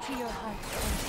peace to your heart and soul.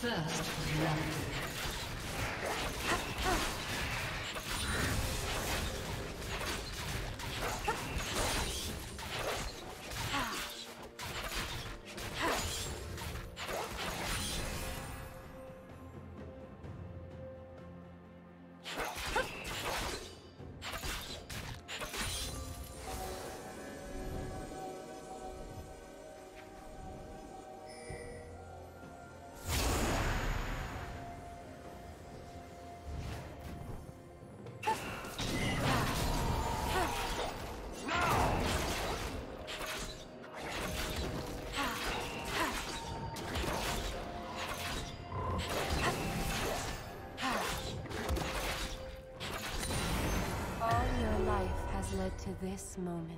First round. Led to this moment.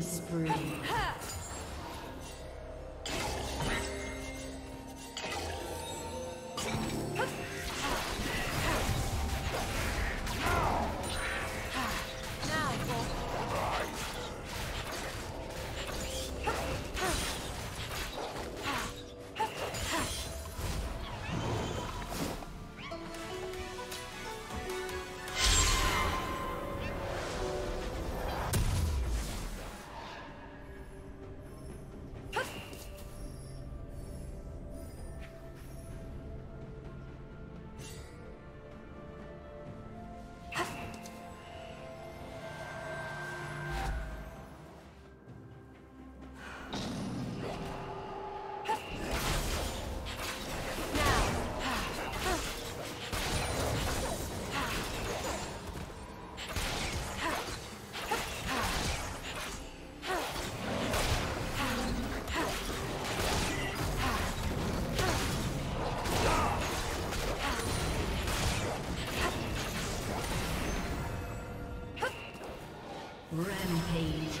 Spree. Rampage.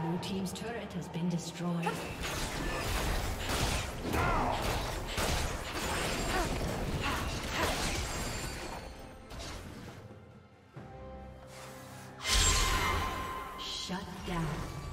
Blue team's turret has been destroyed. Shut down.